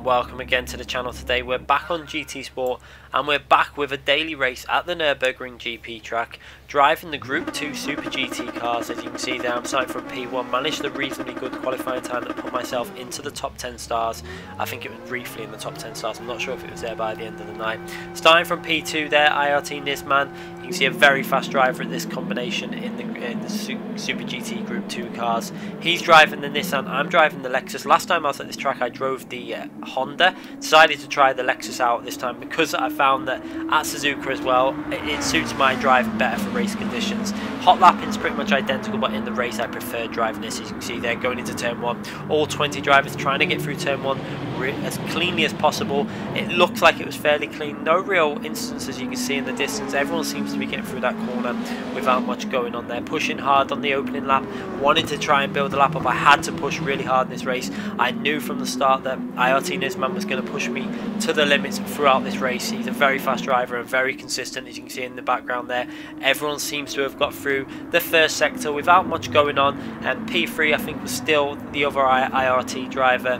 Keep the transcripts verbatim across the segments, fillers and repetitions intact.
and welcome again to the channel. Today we're back on G T Sport and we're back with a daily race at the Nürburgring G P track, driving the Group two Super G T cars. As you can see there, I'm starting from P one, managed a reasonably good qualifying time that put myself into the top ten stars. I think it was briefly in the top ten stars, I'm not sure if it was there by the end of the night. Starting from P two there, I R T Nisman. You can see a very fast driver at this combination in the, in the Super G T Group two cars. He's driving the Nissan, I'm driving the Lexus. Last time I was at this track I drove the uh, Honda, decided to try the Lexus out this time because I found that at Suzuka as well, it, it suits my drive better for race conditions. Hot lapping is pretty much identical, but in the race I prefer driving this. As you can see there, going into turn one, all twenty drivers trying to get through turn one as cleanly as possible. It looked like it was fairly clean, no real instances you can see in the distance. Everyone seems to be getting through that corner without much going on there. Pushing hard on the opening lap, wanted to try and build the lap up. I had to push really hard in this race. I knew from the start that I R T Nisman was going to push me to the limits throughout this race. He's a very fast driver and very consistent, as you can see in the background there. Everyone seems to have got through the first sector without much going on, and P three I think was still the other I R T driver,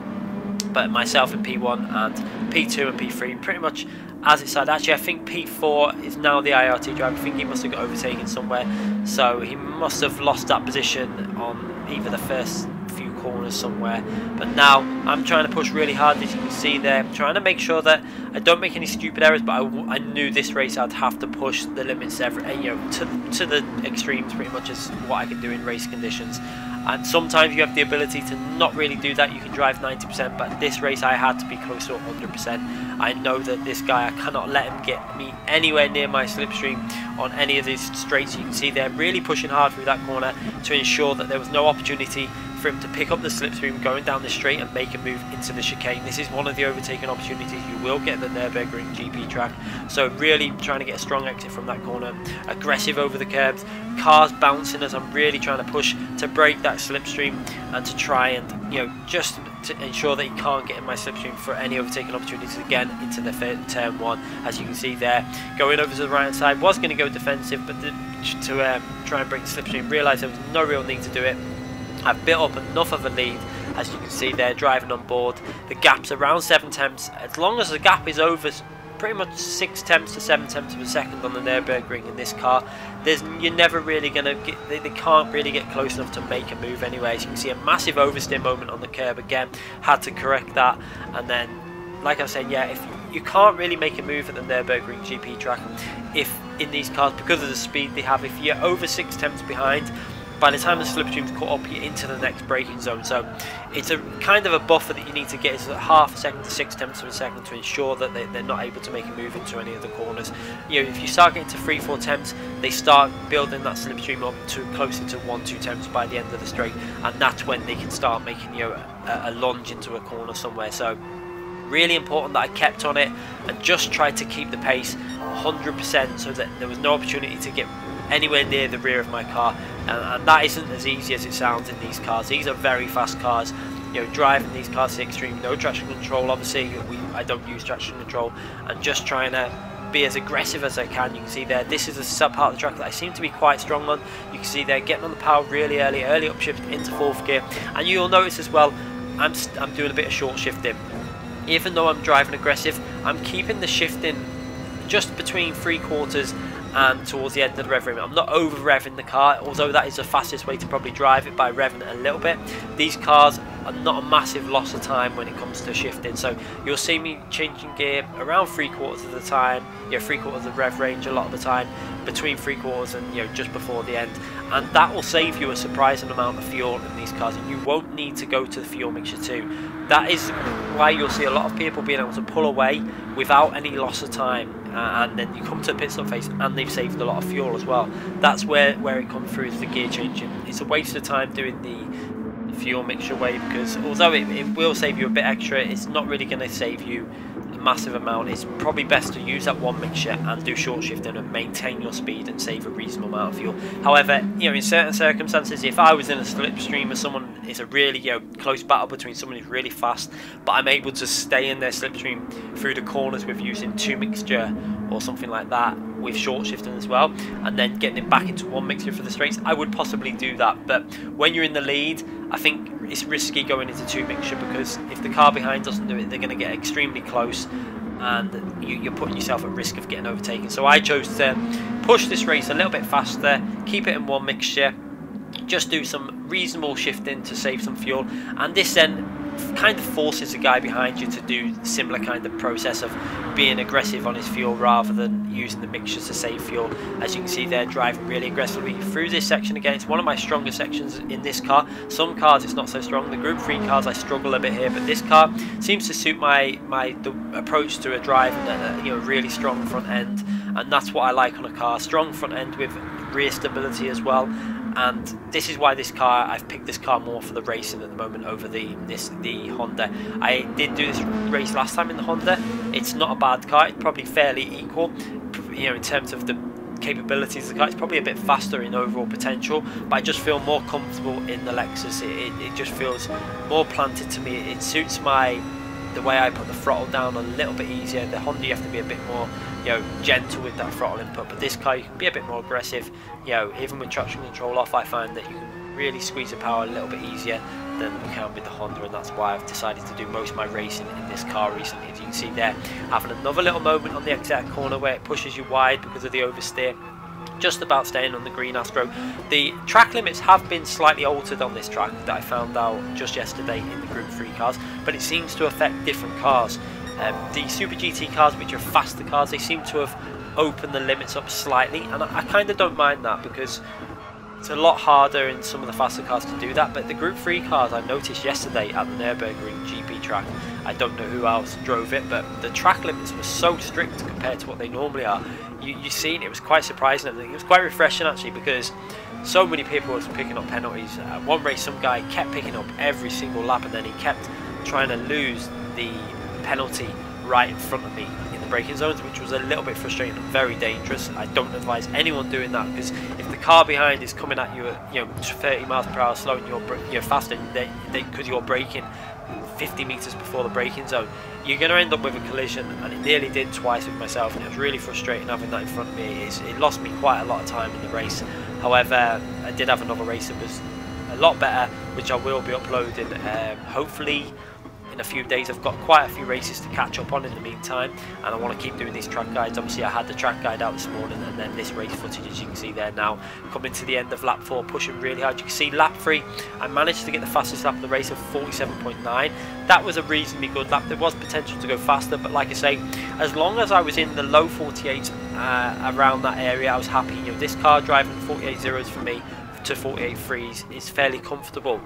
but myself in P one and P two and P three pretty much as it said. Actually I think P four is now the I R T driver. I think he must have got overtaken somewhere, so he must have lost that position on either the first few corners somewhere. But now I'm trying to push really hard, as you can see there. I'm trying to make sure that I don't make any stupid errors, but I, I knew this race I'd have to push the limits every, you know, to, to the extremes pretty much is what I can do in race conditions. And sometimes you have the ability to not really do that, you can drive ninety percent, but this race I had to be close to one hundred percent. I know that this guy, I cannot let him get me anywhere near my slipstream on any of these straights. You can see they're really pushing hard through that corner to ensure that there was no opportunity for him to pick up the slipstream going down the straight and make a move into the chicane. This is one of the overtaking opportunities you will get at the Nürburgring G P track, so really trying to get a strong exit from that corner. Aggressive over the curbs, cars bouncing as I'm really trying to push to break that slipstream and to try and, you know, just to ensure that he can't get in my slipstream for any overtaking opportunities again into the turn one. As you can see there, going over to the right hand side, was going to go defensive, but the, to um, try and break the slipstream, realised there was no real need to do it. I've built up enough of a lead, as you can see there, driving on board. The gap's around seven tenths. As long as the gap is over pretty much six tenths to seven tenths of a second on the Nürburgring in this car, there's, you're never really going to get, they, they can't really get close enough to make a move anyway. As you can see, a massive oversteer moment on the curb again, had to correct that. And then, like I said, yeah, if you can't really make a move at the Nürburgring G P track if in these cars, because of the speed they have, if you're over six tenths behind, by the time the slipstream's caught up, you're into the next braking zone. So it's a kind of a buffer that you need to get. It's half a second to six tenths of a second to ensure that they, they're not able to make a move into any of the corners. You know, if you start getting to three, four tenths, they start building that slipstream up to closer to one, two tenths by the end of the straight, and that's when they can start making, you know, a, a lunge into a corner somewhere. So really important that I kept on it and just tried to keep the pace one hundred percent so that there was no opportunity to get anywhere near the rear of my car. And, and that isn't as easy as it sounds in these cars. These are very fast cars, you know, driving these cars to the extreme, no traction control obviously, we, I don't use traction control, and just trying to be as aggressive as I can. You can see there, this is a sub part of the track that I seem to be quite strong on. You can see there, getting on the power really early, early upshift into fourth gear, and you'll notice as well, I'm, I'm doing a bit of short shifting. Even though I'm driving aggressive, I'm keeping the shifting just between three quarters and towards the end of the rev limit. I'm not over revving the car, although that is the fastest way to probably drive it, by revving it a little bit. These cars are not a massive loss of time when it comes to shifting, so you'll see me changing gear around three quarters of the time, you know, three quarters of the rev range a lot of the time, between three quarters and, you know, just before the end, and that will save you a surprising amount of fuel in these cars, and you won't need to go to the fuel mixture too. That is why you'll see a lot of people being able to pull away without any loss of time. Uh, and then you come to the pit stop face and they've saved a lot of fuel as well. That's where, where it comes through is the gear changing. It's a waste of time doing the fuel mixture way, because although it, it will save you a bit extra, it's not really going to save you a massive amount. It's probably best to use that one mixture and do short shifting and maintain your speed and save a reasonable amount of fuel. However, you know, in certain circumstances, if I was in a slipstream or someone, it's a really, you know, close battle between someone who's really fast, but I'm able to stay in their slipstream through the corners with using two mixture or something like that with short shifting as well, and then getting it back into one mixture for the straights. I would possibly do that, but when you're in the lead, I think it's risky going into two mixture, because if the car behind doesn't do it, they're going to get extremely close, and you're putting yourself at risk of getting overtaken. So I chose to push this race a little bit faster, keep it in one mixture, just do some reasonable shifting to save some fuel, and this then kind of forces the guy behind you to do similar kind of process of being aggressive on his fuel rather than using the mixtures to save fuel. As you can see, they're driving really aggressively through this section. Again, it's one of my stronger sections in this car. Some cars it's not so strong, the group three cars I struggle a bit here, but this car seems to suit my my the approach to a drive, and a, you know, really strong front end, and that's what I like on a car, strong front end with rear stability as well. And this is why this car, I've picked this car more for the racing at the moment over the this the Honda. I did do this race last time in the Honda. It's not a bad car, it's probably fairly equal, you know, in terms of the capabilities of the car. It's probably a bit faster in overall potential, but I just feel more comfortable in the Lexus. It, it, it just feels more planted to me. It suits my the way I put the throttle down a little bit easier. The Honda, you have to be a bit more, you know, gentle with that throttle input, but this car you can be a bit more aggressive. You know, even with traction control off, I find that you can really squeeze the power a little bit easier than you can with the Honda, and that's why I've decided to do most of my racing in this car recently. As you can see there, having another little moment on the exit corner where it pushes you wide because of the oversteer, just about staying on the green Astro. The track limits have been slightly altered on this track that I found out just yesterday in the group three cars, but it seems to affect different cars. Um, the Super G T cars, which are faster cars, they seem to have opened the limits up slightly, and I, I kind of don't mind that, because it's a lot harder in some of the faster cars to do that. But the group three cars, I noticed yesterday at the Nürburgring G P track, I don't know who else drove it, but the track limits were so strict compared to what they normally are. You, you seen it was quite surprising, and it was quite refreshing actually, because so many people were picking up penalties. At one race, some guy kept picking up every single lap, and then he kept trying to lose the penalty right in front of me in the braking zones, which was a little bit frustrating and very dangerous. I don't advise anyone doing that, because if the car behind is coming at you at, you know, thirty miles per hour, slowing your you're faster, they because you're braking fifty meters before the braking zone, you're going to end up with a collision, and it nearly did twice with myself, and it was really frustrating having that in front of me. It's, it lost me quite a lot of time in the race. However, I did have another race that was a lot better, which I will be uploading um, hopefully in a few days. I've got quite a few races to catch up on in the meantime, and I want to keep doing these track guides. Obviously, I had the track guide out this morning, and then this race footage, as you can see there now, coming to the end of lap four, pushing really hard. You can see lap three, I managed to get the fastest lap of the race of forty-seven point nine. That was a reasonably good lap. There was potential to go faster, but like I say, as long as I was in the low forty-eights, uh, around that area, I was happy. You know, this car driving forty-eight zeros for me to forty-eight threes is fairly comfortable.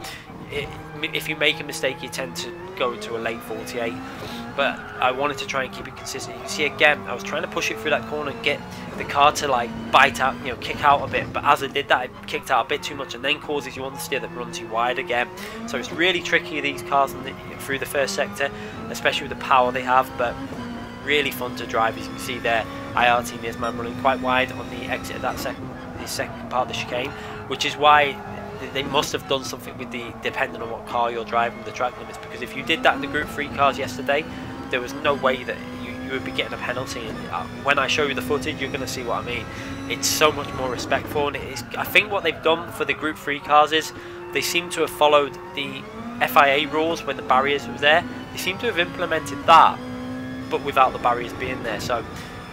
It, if you make a mistake, you tend to go into a late forty-eight, but I wanted to try and keep it consistent. You can see again, I was trying to push it through that corner and get the car to like bite out, you know, kick out a bit, but as I did that, it kicked out a bit too much and then causes you understeer that runs you wide again. So it's really tricky, these cars, in the, through the first sector, especially with the power they have, but really fun to drive. As you can see there, I R T Nisman running quite wide on the exit of that second, the second part of the chicane, which is why they must have done something with the, depending on what car you're driving, the track limits, because if you did that in the group three cars yesterday, there was no way that you, you would be getting a penalty. And when I show you the footage, you're going to see what I mean. It's so much more respectful, and it is, I think what they've done for the group three cars is they seem to have followed the F I A rules when the barriers were there. They seem to have implemented that, but without the barriers being there. So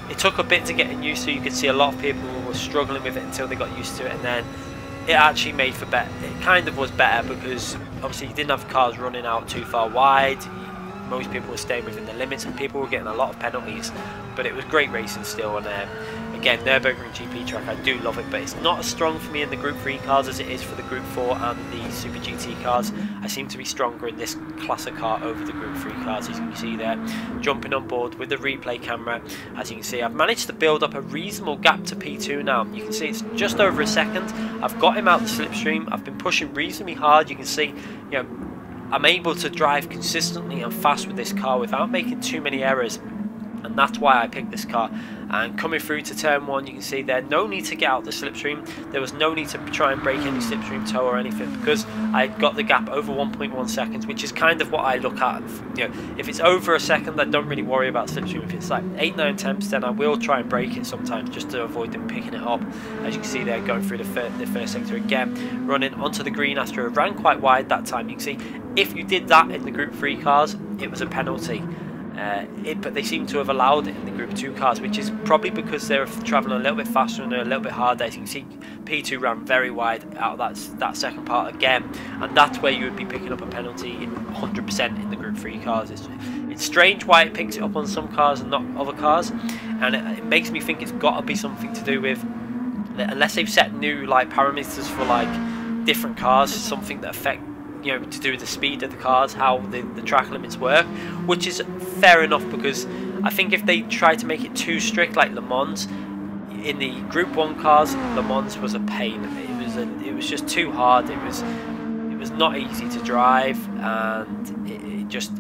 it took a bit to get used to. You could see a lot of people were struggling with it until they got used to it, and then it actually made for better. It kind of was better, because obviously you didn't have cars running out too far wide, most people were staying within the limits, and people were getting a lot of penalties, but it was great racing still. And um, again, Nürburgring G P track, I do love it, but it's not as strong for me in the group three cars as it is for the group four and the Super G T cars. I seem to be stronger in this class of car over the group three cars, as you can see there, jumping on board with the replay camera. As you can see, I've managed to build up a reasonable gap to P two now. You can see it's just over a second. I've got him out the slipstream. I've been pushing reasonably hard. You can see, you know, I'm able to drive consistently and fast with this car without making too many errors. and that's why I picked this car. And coming through to turn one, you can see there, no need to get out the slipstream. There was no need to try and break any slipstream toe or anything, because I got the gap over one point one seconds, which is kind of what I look at. You know, if it's over a second, I don't really worry about slipstream. If it's like eight, nine tenths, then I will try and break it sometimes just to avoid them picking it up. As you can see there, going through the, fir the first sector again, running onto the green after it ran quite wide that time. You can see if you did that in the group three cars, it was a penalty. Uh, it, but they seem to have allowed it in the group two cars, which is probably because they're travelling a little bit faster and they're a little bit harder. As you can see, P two ran very wide out of that, that second part again, and that's where you would be picking up a penalty in one hundred percent in the group three cars. It's, it's strange why it picks it up on some cars and not other cars, and it, it makes me think it's got to be something to do with, unless they've set new like parameters for like different cars, something that affect, you know, to do with the speed of the cars, how the, the track limits work, which is fair enough, because I think if they try to make it too strict, like Le Mans, in the Group one cars, Le Mans was a pain. It was a, it was just too hard. It was it was not easy to drive, and it, it just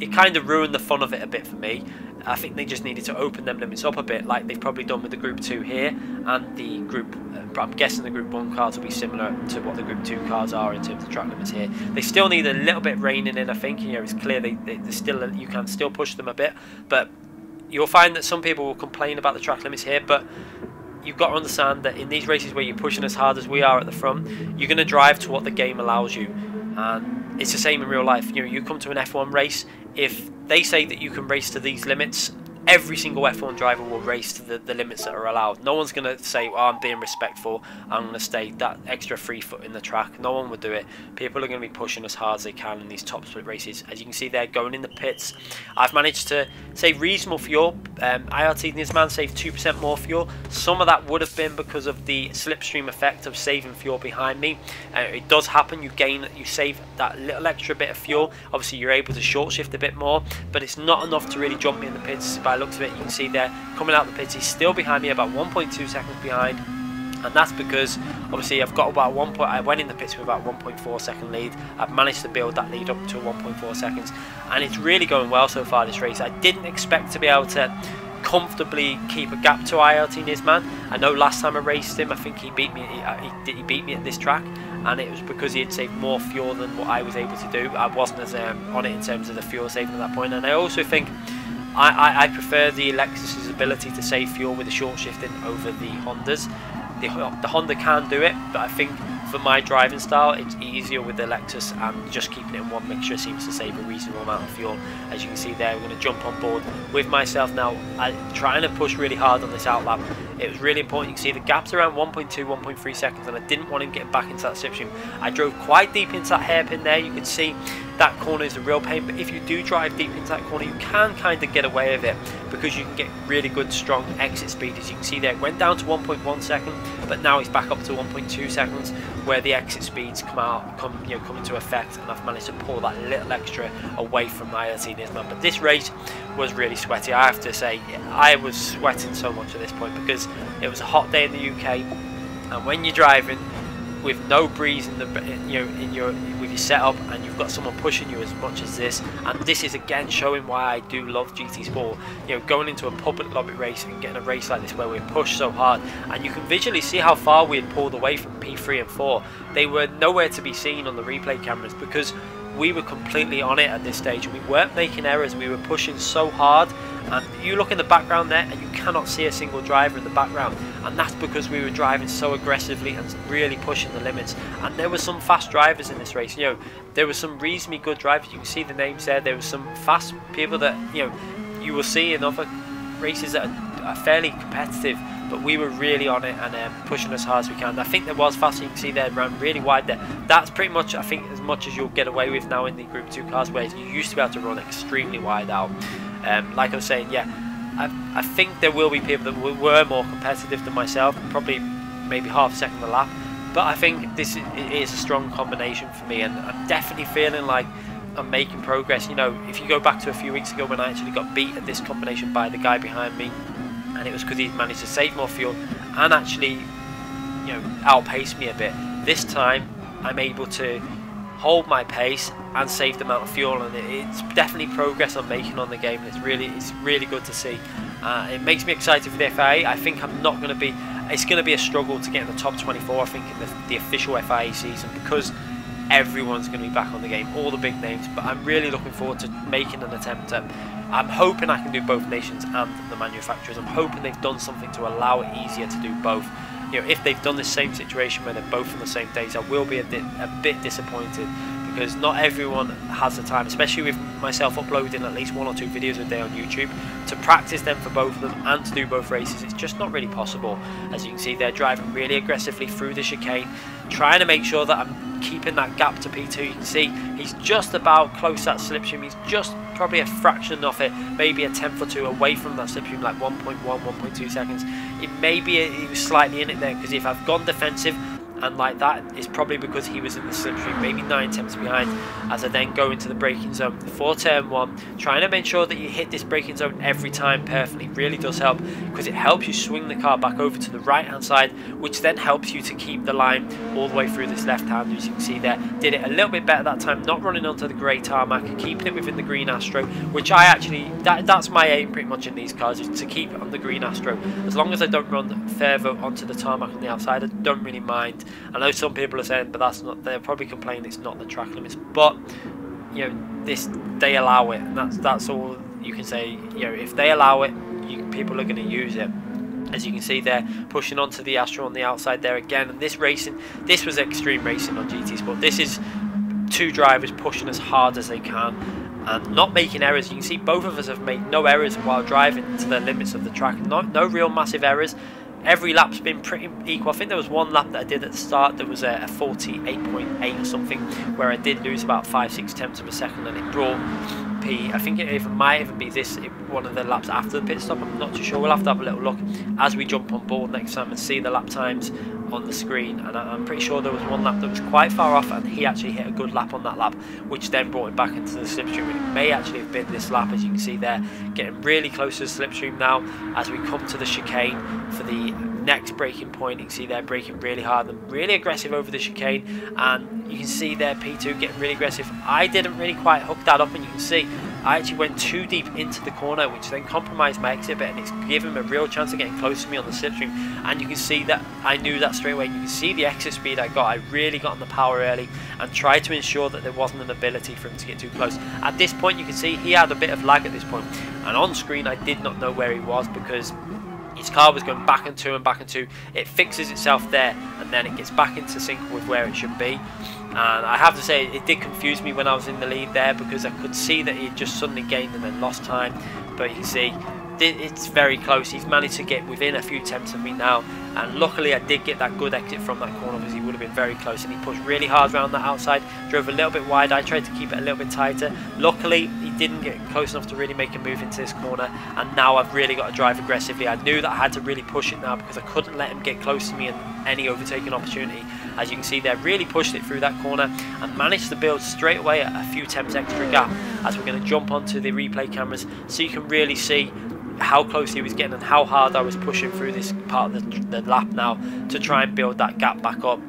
it kind of ruined the fun of it a bit for me. I think they just needed to open them limits up a bit, like they've probably done with the Group two here, and the Group, uh, I'm guessing the Group one cars will be similar to what the Group two cars are in terms of track limits here. They still need a little bit reining in, I think. You know, it's clear they, they, they're still, you can still push them a bit, but you'll find that some people will complain about the track limits here, but you've got to understand that in these races where you're pushing as hard as we are at the front, you're going to drive to what the game allows you, and it's the same in real life. You know, you come to an F one race, if they say that you can race to these limits, every single F one driver will race to the, the limits that are allowed. No one's going to say, oh, I'm being respectful, I'm going to stay that extra free foot in the track. No one would do it. People are going to be pushing as hard as they can in these top split races. As you can see there, going in the pits, I've managed to save reasonable fuel. um, I R T Nisman saved two percent more fuel. Some of that would have been because of the slipstream effect of saving fuel behind me. Uh, it does happen, you gain, you save that little extra bit of fuel. Obviously you're able to short shift a bit more, but it's not enough to really jump me in the pits. By looks of it, you can see there, coming out the pits, he's still behind me, about one point two seconds behind, and that's because obviously I've got about one point, I went in the pits with about one point four second lead. I've managed to build that lead up to one point four seconds, and it's really going well so far this race. I didn't expect to be able to comfortably keep a gap to I R T Nisman. I know last time I raced him, I think he beat me, he, he beat me at this track, and it was because he had saved more fuel than what I was able to do. I wasn't as um, on it in terms of the fuel saving at that point, and I also think I, I prefer the Lexus's ability to save fuel with the short shifting over the Hondas. The, the Honda can do it, but I think for my driving style, it's easier with the Lexus, and just keeping it in one mixture seems to save a reasonable amount of fuel. As you can see there, we're going to jump on board with myself now. I'm trying to push really hard on this outlap. It was really important. You can see the gap's around one point two, one point three seconds, and I didn't want him getting back into that slipstream. I drove quite deep into that hairpin there. You can see that corner is a real pain, but if you do drive deep into that corner, you can kind of get away with it, because you can get really good strong exit speed. As you can see there, it went down to one point one second, but now it's back up to one point two seconds, where the exit speeds come out, come you know, come into effect, and I've managed to pull that little extra away from I R T Nisman. But this race was really sweaty, I have to say. I was sweating so much at this point, because it was a hot day in the U K, and when you're driving with no breeze in the you know in your with your setup, and you've got someone pushing you as much as this, and this is again showing why I do love G T Sport. You know, going into a public lobby race and getting a race like this where we're pushed so hard, and you can visually see how far we had pulled away from P three and four. They were nowhere to be seen on the replay cameras, because we were completely on it at this stage. We weren't making errors, we were pushing so hard, and you look in the background there and you cannot see a single driver in the background, and that's because we were driving so aggressively and really pushing the limits. And there were some fast drivers in this race. You know, there were some reasonably good drivers. You can see the names there. There were some fast people that, you know, you will see in other races that are, are fairly competitive, but we were really on it and um, pushing as hard as we can. I think there was fast, you can see there, ran really wide there. That's pretty much, I think, as much as you'll get away with now in the Group two cars, whereas you used to be able to run extremely wide out. Um, like I was saying, yeah, I, I think there will be people that were more competitive than myself, probably maybe half a second a lap, but I think this is, it is a strong combination for me, and I'm definitely feeling like I'm making progress. You know, if you go back to a few weeks ago when I actually got beat at this combination by the guy behind me, and it was because he'd managed to save more fuel and actually, you know, outpace me a bit. This time I'm able to hold my pace and save the amount of fuel, and it, it's definitely progress I'm making on the game. It's really, it's really good to see. Uh, it makes me excited for the F I A. I think I'm not going to be. It's going to be a struggle to get in the top twenty-four. I think in the, the official F I A season, because everyone's going to be back on the game, all the big names. But I'm really looking forward to making an attempt at. I'm hoping I can do both nations and the manufacturers. I'm hoping they've done something to allow it easier to do both. You know, if they've done this same situation where they're both on the same days, I will be a bit, a bit disappointed, because not everyone has the time, especially with myself uploading at least one or two videos a day on YouTube, to practice them for both of them and to do both races. It's just not really possible. As you can see, they're driving really aggressively through the chicane, trying to make sure that I'm keeping that gap to P two. You can see he's just about close to that slipstream. He's just probably a fraction of it, maybe a tenth or two away from that slipstream, like one point one, one point two seconds. It may be he was slightly in it there, because if I've gone defensive and like that, it's probably because he was in the slipstream, maybe nine tenths behind. As I then go into the braking zone for turn one, trying to make sure that you hit this braking zone every time perfectly really does help, because it helps you swing the car back over to the right hand side, which then helps you to keep the line all the way through this left hand. As you can see there, did it a little bit better that time, not running onto the grey tarmac and keeping it within the green Astro, which I actually, that, that's my aim pretty much in these cars, is to keep on the green Astro. As long as I don't run further onto the tarmac on the outside, I don't really mind. I know some people are saying, but that's not, they're probably complaining it's not the track limits, but you know, this, they allow it, and that's that's all you can say. You know, if they allow it, you, people are going to use it. As you can see there, pushing onto the Astro on the outside there again, and this racing, this was extreme racing on G T Sport. This is two drivers pushing as hard as they can and not making errors. You can see both of us have made no errors while driving to the limits of the track, not, no real massive errors. Every lap's been pretty equal. I think there was one lap that I did at the start that was a forty-eight point eight or something, where I did lose about five, six tenths of a second, and it brought P. I think it even might even be this one of the laps after the pit stop. I'm not too sure. We'll have to have a little look as we jump on board next time and see the lap times on the screen. And I'm pretty sure there was one lap that was quite far off, and he actually hit a good lap on that lap, which then brought him back into the slipstream. It may actually have been this lap, as you can see there, getting really close to the slipstream now as we come to the chicane for the next braking point. You can see they're braking really hard and really aggressive over the chicane, and you can see there P two getting really aggressive. I didn't really quite hook that up, and you can see I actually went too deep into the corner, which then compromised my exit bit, and it's given him a real chance of getting close to me on the slipstream. And you can see that I knew that straight away. You can see the exit speed I got. I really got on the power early and tried to ensure that there wasn't an ability for him to get too close. At this point, you can see he had a bit of lag at this point, and on screen I did not know where he was, because his car was going back and to and back and to. It fixes itself there, and then it gets back into sync with where it should be. And I have to say, it did confuse me when I was in the lead there, because I could see that he had just suddenly gained and then lost time. But you can see it's very close. He's managed to get within a few tenths of me now, and luckily I did get that good exit from that corner, because he would have been very close. And he pushed really hard around that outside, drove a little bit wide. I tried to keep it a little bit tighter. Luckily he didn't get close enough to really make a move into this corner, and now I've really got to drive aggressively. I knew that I had to really push it now, because I couldn't let him get close to me in any overtaking opportunity. As you can see there, really pushed it through that corner and managed to build straight away a few tenths extra gap, as we're going to jump onto the replay cameras so you can really see how close he was getting and how hard I was pushing through this part of the, the lap now to try and build that gap back up.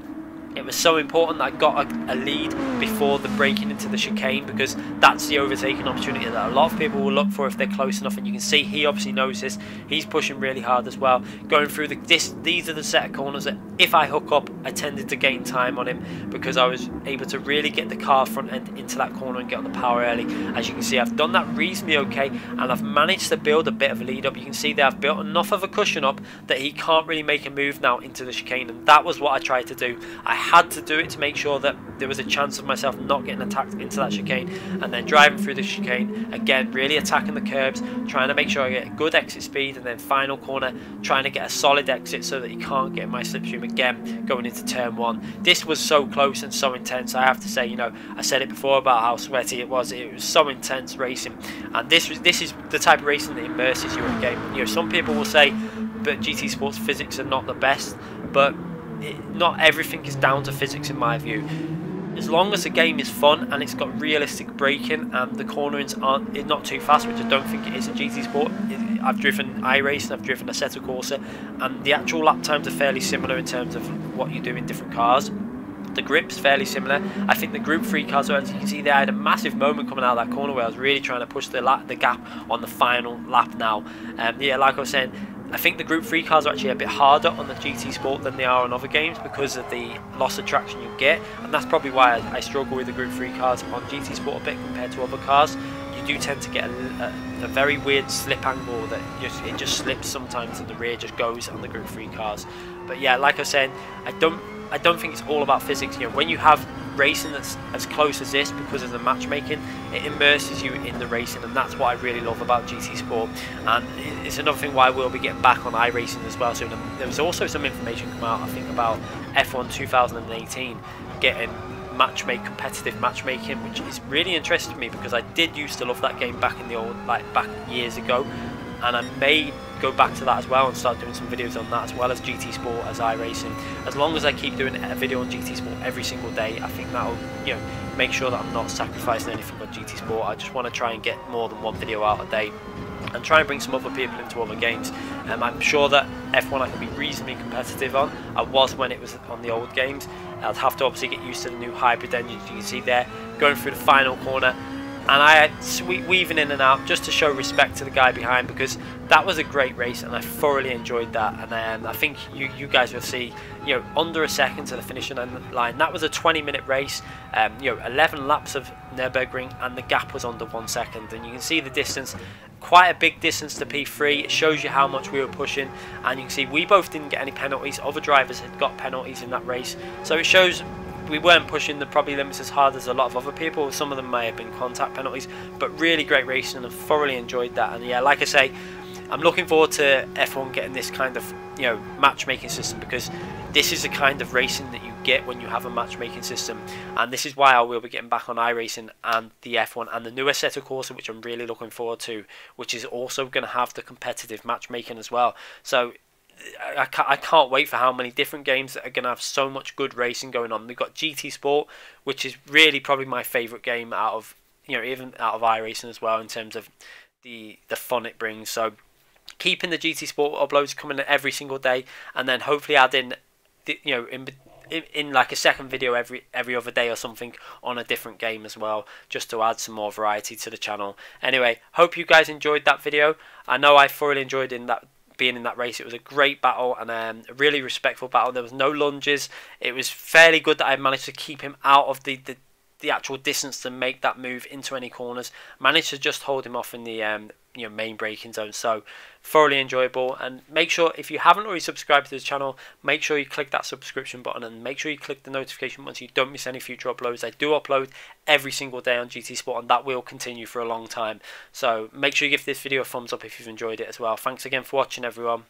It was so important that I got a, a lead before the braking into the chicane, because that's the overtaking opportunity that a lot of people will look for if they're close enough. And you can see he obviously knows this. He's pushing really hard as well, going through the this, these are the set of corners that if I hook up, I tended to gain time on him, because I was able to really get the car front end into that corner and get on the power early. As you can see, I've done that reasonably okay, and I've managed to build a bit of a lead up. You can see that I've built enough of a cushion up that he can't really make a move now into the chicane, and that was what I tried to do. I had to do it to make sure that there was a chance of myself not getting attacked into that chicane, and then driving through the chicane again, really attacking the curbs, trying to make sure I get a good exit speed, and then final corner trying to get a solid exit so that he can't get in my slipstream again going into turn one. This was so close and so intense. I have to say, you know, I said it before about how sweaty it was. It was so intense racing, and this was this is the type of racing that immerses you in a game. You know, some people will say, but G T Sport's physics are not the best, but It, not everything is down to physics in my view. As long as the game is fun and it's got realistic braking and the cornerings aren't it's not too fast, which I don't think it is in G T Sport. It, I've driven iRacing, I've driven Assetto Corsa, and the actual lap times are fairly similar in terms of what you do in different cars. The grip's fairly similar. I think the Group three car, so as you can see there, I had a massive moment coming out of that corner where I was really trying to push the, lap, the gap on the final lap now. Um, yeah, like I was saying, I think the Group three cars are actually a bit harder on the G T Sport than they are on other games because of the loss of traction you get, and that's probably why I, I struggle with the Group three cars on G T Sport a bit compared to other cars. You do tend to get a, a, a very weird slip angle that just, it just slips sometimes and the rear just goes on the Group three cars. But yeah, like I was saying, I don't I don't think it's all about physics. You know, when you have racing that's as close as this because of the matchmaking, it immerses you in the racing, and that's what I really love about G T Sport. And it's another thing why we'll be getting back on iRacing as well. So there was also some information come out, I think, about F one two thousand eighteen getting matchmake competitive matchmaking, which is really interesting to me because I did used to love that game back in the old, like back years ago, and I may go back to that as well and start doing some videos on that as well as G T Sport, as iRacing. As long as I keep doing a video on G T Sport every single day, I think that'll, you know, make sure that I'm not sacrificing anything on G T Sport. I just want to try and get more than one video out a day and try and bring some other people into other games. Um, I'm sure that F one I can be reasonably competitive on. I was when it was on the old games. I'd have to obviously get used to the new hybrid engine. You can see there, going through the final corner, and I had weaving in and out just to show respect to the guy behind, because that was a great race and I thoroughly enjoyed that. And um, I think you, you guys will see, you know, under a second to the finishing line. That was a twenty minute race, um, you know, eleven laps of Nürburgring, and the gap was under one second. And you can see the distance, quite a big distance to P three. It shows you how much we were pushing, and you can see we both didn't get any penalties. Other drivers had got penalties in that race, so it shows we weren't pushing the probably limits as hard as a lot of other people. Some of them may have been contact penalties, but really great racing and thoroughly enjoyed that. And yeah, like I say, I'm looking forward to F one getting this kind of, you know, matchmaking system, because this is the kind of racing that you get when you have a matchmaking system. And this is why I will be getting back on iRacing and the F one and the new Assetto Corsa, which I'm really looking forward to, which is also going to have the competitive matchmaking as well. So I can't wait for how many different games that are going to have so much good racing going on. We've got G T Sport, which is really probably my favourite game out of, you know, even out of iRacing as well, in terms of the the fun it brings. So keeping the G T Sport uploads coming every single day, and then hopefully adding, you know, in In, in like a second video every every other day or something on a different game as well, just to add some more variety to the channel. Anyway, hope you guys enjoyed that video. I know I thoroughly enjoyed in that being in that race. It was a great battle, and um, a really respectful battle. There was no lunges. It was fairly good that I managed to keep him out of the the, the actual distance to make that move into any corners. Managed to just hold him off in the um, you know, main braking zone. So thoroughly enjoyable. And make sure, if you haven't already subscribed to the channel, make sure you click that subscription button, and make sure you click the notification button so you don't miss any future uploads. I do upload every single day on G T Sport, and that will continue for a long time. So make sure you give this video a thumbs up if you've enjoyed it as well. Thanks again for watching, everyone.